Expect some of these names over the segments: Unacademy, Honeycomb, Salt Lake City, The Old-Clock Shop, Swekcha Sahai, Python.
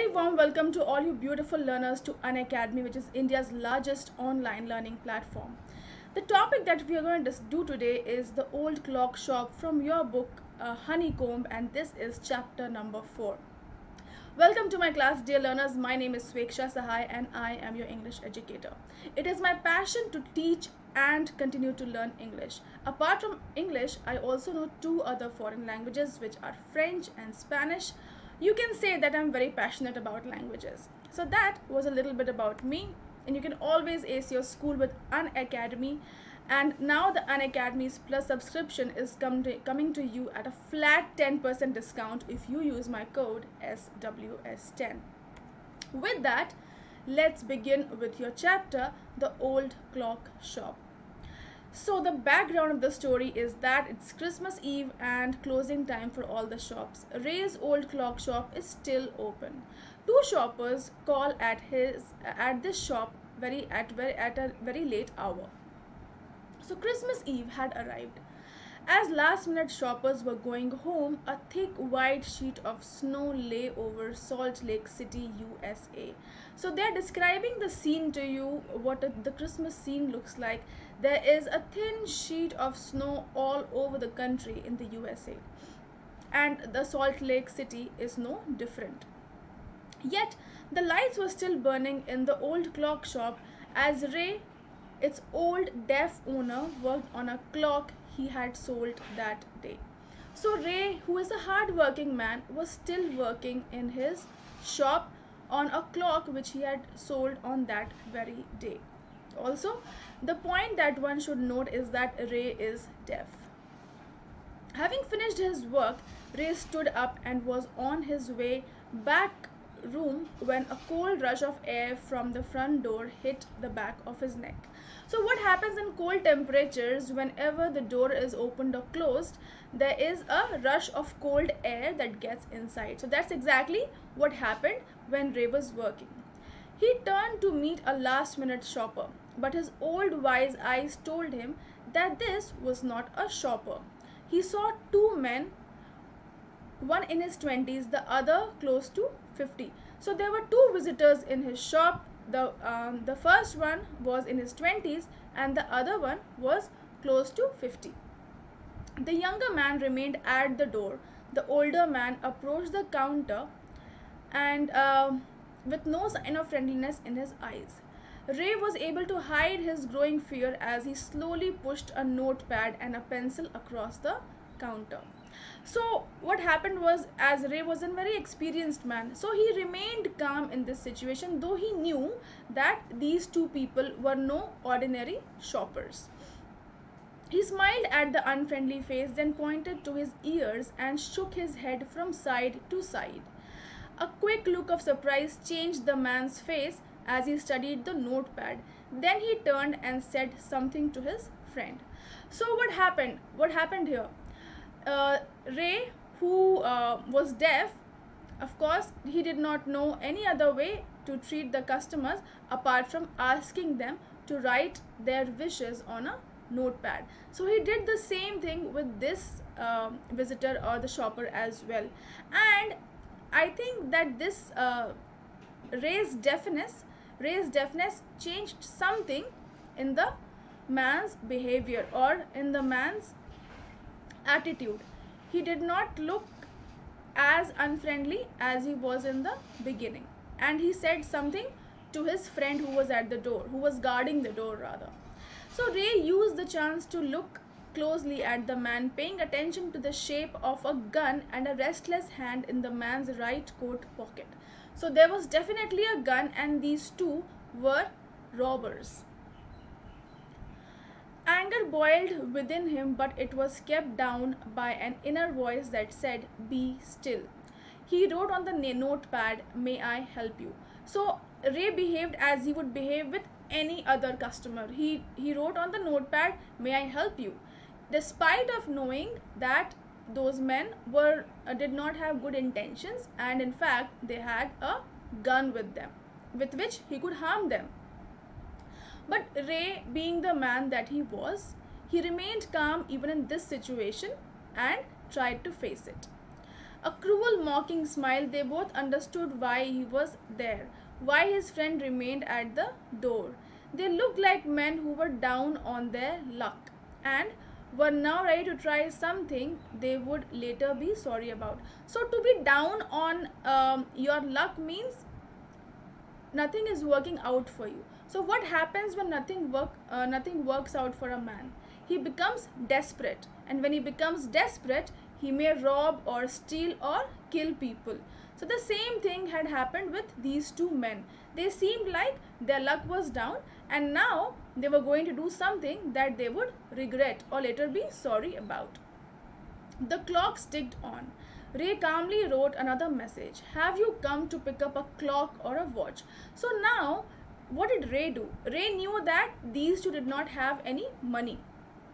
very warm welcome to all you beautiful learners to Unacademy, which is India's largest online learning platform. The topic that we are going to do today is The Old Clock Shop from your book Honeycomb, and this is chapter number 4. Welcome to my class, dear learners. My name is Swekcha Sahai and I am your English educator. It is my passion to teach and continue to learn English. Apart from English, I also know 2 other foreign languages, which are French and Spanish. You can say that I'm very passionate about languages. So that was a little bit about me, and you can always ace your school with Unacademy. And now the Unacademy's Plus subscription is coming to you at a flat 10% discount if you use my code SWS10. With that, let's begin with your chapter, The Old Clock Shop. So the background of the story is that it's Christmas Eve and closing time for all the shops. Ray's old clock shop is still open. 2 shoppers call at this shop at a very late hour. So Christmas Eve had arrived. As last-minute shoppers were going home, a thick white sheet of snow lay over Salt Lake City, USA. So they're describing the scene to you, what the Christmas scene looks like. There is a thin sheet of snow all over the country in the USA, and the Salt Lake City is no different. Yet the lights were still burning in the old clock shop as Ray, its old deaf owner, worked on a clock he had sold that day. So Ray, who is a hard-working man, was still working in his shop on a clock which he had sold on that very day. Also, the point that one should note is that Ray is deaf. Having finished his work, Ray stood up and was on his way back room when a cold rush of air from the front door hit the back of his neck. So what happens in cold temperatures, whenever the door is opened or closed, there is a rush of cold air that gets inside. So that's exactly what happened when Ray was working. He turned to meet a last-minute shopper, but his old wise eyes told him that this was not a shopper. He saw 2 men, one in his 20s, the other close to 50. So there were 2 visitors in his shop. The first one was in his 20s and the other one was close to 50. The younger man remained at the door. The older man approached the counter and with no sign of friendliness in his eyes. Ray was able to hide his growing fear as he slowly pushed a notepad and a pencil across the counter. So what happened was, as Ray was a very experienced man, so he remained calm in this situation, though he knew that these 2 people were no ordinary shoppers. He smiled at the unfriendly face, then pointed to his ears and shook his head from side to side. A quick look of surprise changed the man's face as he studied the notepad. Then he turned and said something to his friend. So what happened? What happened here? Ray, who was deaf, of course, he did not know any other way to treat the customers apart from asking them to write their wishes on a notepad. So he did the same thing with this visitor or the shopper as well. And I think that this Ray's deafness changed something in the man's behavior or in the man's attitude. He did not look as unfriendly as he was in the beginning, and he said something to his friend who was at the door, who was guarding the door rather. So Ray used the chance to look closely at the man, paying attention to the shape of a gun and a restless hand in the man's right coat pocket. So there was definitely a gun, and these 2 were robbers. Anger boiled within him, but it was kept down by an inner voice that said, "Be still." He wrote on the notepad, "May I help you?" So Ray behaved as he would behave with any other customer. He wrote on the notepad, "May I help you?" Despite of knowing that those men were did not have good intentions, and in fact they had a gun with them, with which he could harm them. But Ray, being the man that he was, he remained calm even in this situation and tried to face it. a cruel, mocking smile. They both understood why he was there, why his friend remained at the door. They looked like men who were down on their luck and were now ready to try something they would later be sorry about. So to be down on your luck means nothing is working out for you. So what happens when nothing works out for a man? He becomes desperate, and when he becomes desperate, he may rob or steal or kill people. So the same thing had happened with these two men. They seemed like their luck was down, and now they were going to do something that they would regret or later be sorry about. The clock ticked on. Ray calmly wrote another message. Have you come to pick up a clock or a watch? So now, what did Ray do? Ray knew that these two did not have any money.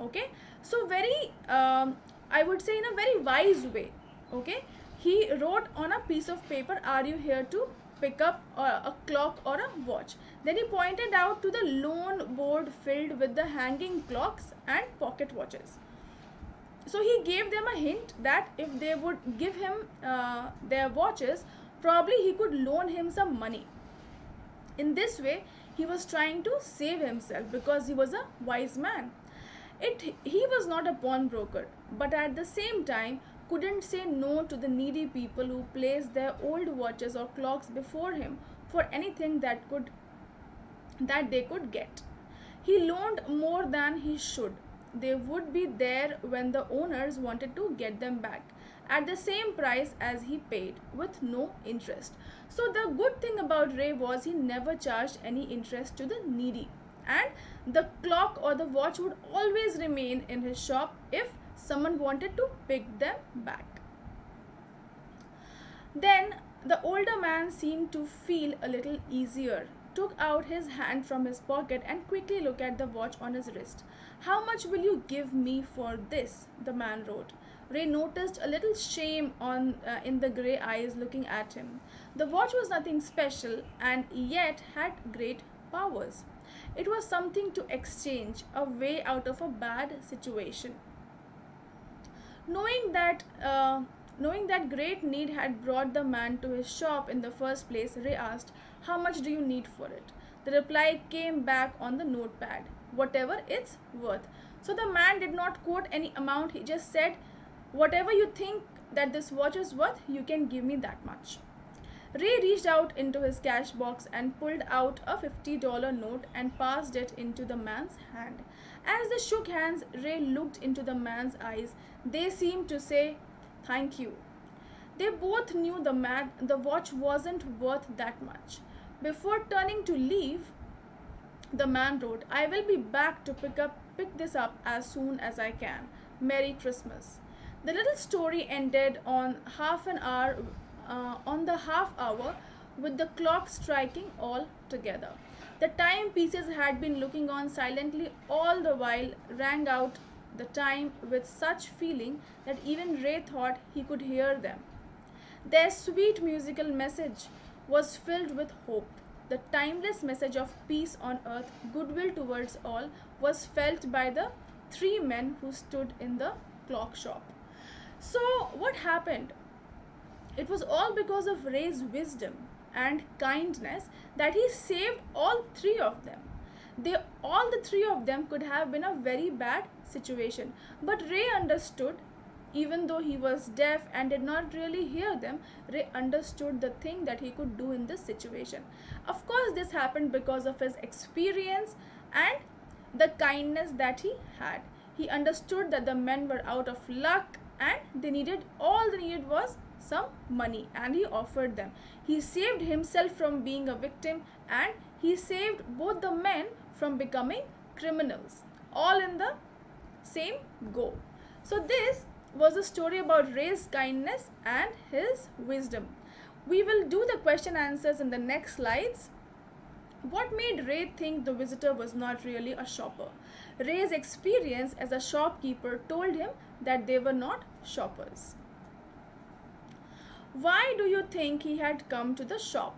Okay, so very, I would say in a very wise way, okay, he wrote on a piece of paper, are you here to pick up a clock or a watch? Then he pointed out to the lone board filled with the hanging clocks and pocket watches. So he gave them a hint that if they would give him their watches, probably he could loan him some money. In this way, he was trying to save himself because he was a wise man. He was not a pawnbroker, but at the same time couldn't say no to the needy people who placed their old watches or clocks before him for anything that they could get. He loaned more than he should. They would be there when the owners wanted to get them back at the same price as he paid, with no interest. So the good thing about Ray was he never charged any interest to the needy, and the clock or the watch would always remain in his shop if someone wanted to pick them back. Then the older man seemed to feel a little easier, took out his hand from his pocket and quickly looked at the watch on his wrist. How much will you give me for this? The man wrote. Ray noticed a little shame in the grey eyes looking at him. The watch was nothing special and yet had great powers. It was something to exchange, a way out of a bad situation. Knowing that great need had brought the man to his shop in the first place, Ray asked, how much do you need for it? The reply came back on the notepad, whatever it's worth. So the man did not quote any amount, he just said, whatever you think that this watch is worth, you can give me that much. Ray reached out into his cash box and pulled out a $50 note and passed it into the man's hand. As they shook hands, Ray looked into the man's eyes. They seemed to say, thank you. They both knew the watch wasn't worth that much. Before turning to leave, the man wrote, I will be back to pick this up as soon as I can. Merry Christmas. The little story ended on the half hour with the clock striking all together. The timepieces had been looking on silently all the while, rang out the time with such feeling that even Ray thought he could hear them. Their sweet musical message was filled with hope. The timeless message of peace on earth, goodwill towards all, was felt by the three men who stood in the clock shop. So what happened? It was all because of Ray's wisdom and kindness that he saved all three of them. All three of them could have been a very bad situation. But Ray understood, even though he was deaf and did not really hear them, Ray understood the thing that he could do in this situation. Of course, this happened because of his experience and the kindness that he had. He understood that the men were out of luck and all they needed was some money, and he offered them. He saved himself from being a victim, and he saved both the men from becoming criminals, all in the same go. So this was a story about Ray's kindness and his wisdom. We will do the question answers in the next slides. What made Ray think the visitor was not really a shopper? Ray's experience as a shopkeeper told him that they were not shoppers. Why do you think he had come to the shop?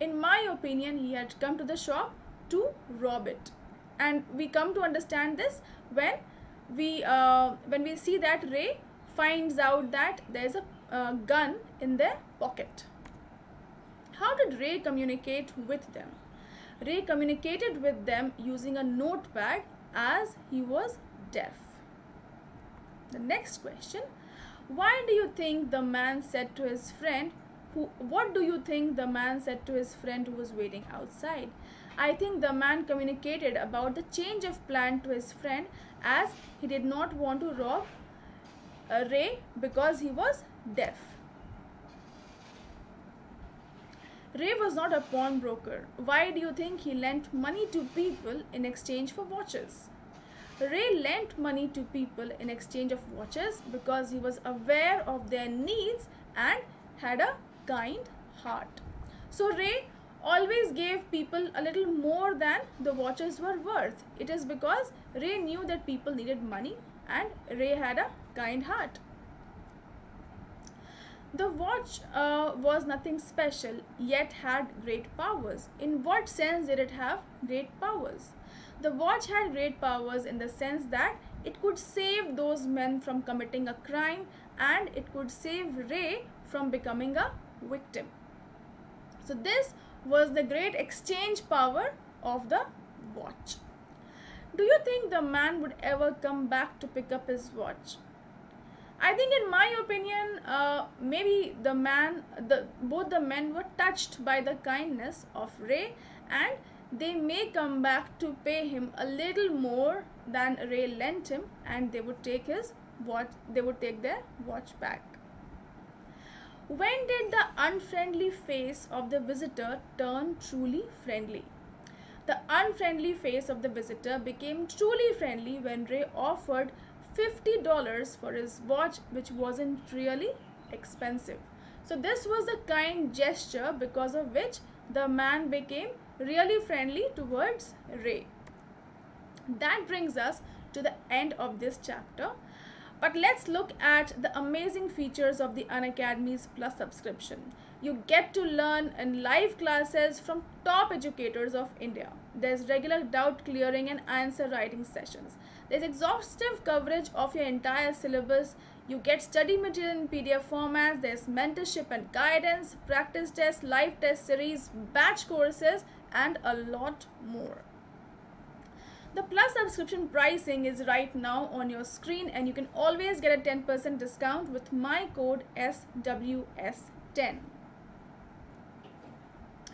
In my opinion, he had come to the shop to rob it. And we come to understand this when we see that Ray finds out that there is a gun in their pocket. How did Ray communicate with them? Ray communicated with them using a notepad as he was deaf. The next question, why do you think the man said to his friend, what do you think the man said to his friend who was waiting outside? I think the man communicated about the change of plan to his friend as he did not want to rob Ray because he was deaf. Ray was not a pawnbroker. Why do you think he lent money to people in exchange for watches? Ray lent money to people in exchange of watches because he was aware of their needs and had a kind heart. So Ray always gave people a little more than the watches were worth. It is because Ray knew that people needed money and Ray had a kind heart. The watch was nothing special yet had great powers. In what sense did it have great powers? The watch had great powers in the sense that it could save those men from committing a crime and it could save Ray from becoming a victim. So this was the great exchange power of the watch. Do you think the man would ever come back to pick up his watch? I think in my opinion, maybe both the men were touched by the kindness of Ray and they may come back to pay him a little more than Ray lent him and they would take his watch, they would take their watch back. When did the unfriendly face of the visitor turn truly friendly? The unfriendly face of the visitor became truly friendly when Ray offered $50 for his watch, which wasn't really expensive. So this was a kind gesture because of which the man became really friendly towards Ray. That brings us to the end of this chapter. But let's look at the amazing features of the Unacademy's Plus subscription. You get to learn in live classes from top educators of India. There's regular doubt clearing and answer writing sessions. There's exhaustive coverage of your entire syllabus. You get study material in PDF formats. There's mentorship and guidance, practice tests, live test series, batch courses, and a lot more. The Plus subscription pricing is right now on your screen and you can always get a 10% discount with my code SWS10.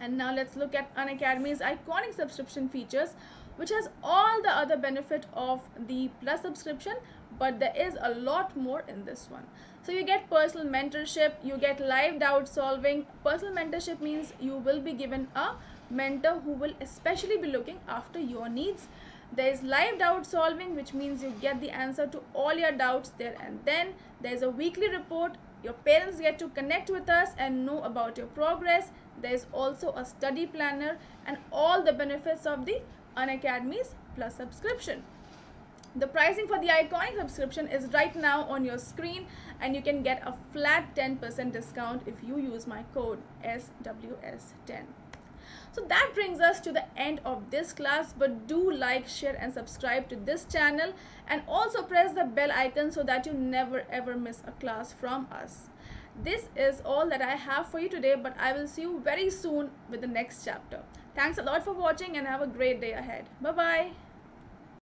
And now let's look at Unacademy's iconic subscription features, which has all the other benefit of the Plus subscription, but there is a lot more in this one. So you get personal mentorship, you get live doubt solving. Personal mentorship means you will be given a mentor who will especially be looking after your needs. There is live doubt solving, which means you get the answer to all your doubts there and then. There is a weekly report. Your parents get to connect with us and know about your progress. There is also a study planner and all the benefits of the Unacademy's Plus subscription. The pricing for the iconic subscription is right now on your screen and you can get a flat 10% discount if you use my code SWS10. So that brings us to the end of this class, but do like, share and subscribe to this channel and also press the bell icon so that you never ever miss a class from us. This is all that I have for you today, but I will see you very soon with the next chapter. Thanks a lot for watching and have a great day ahead. Bye-bye.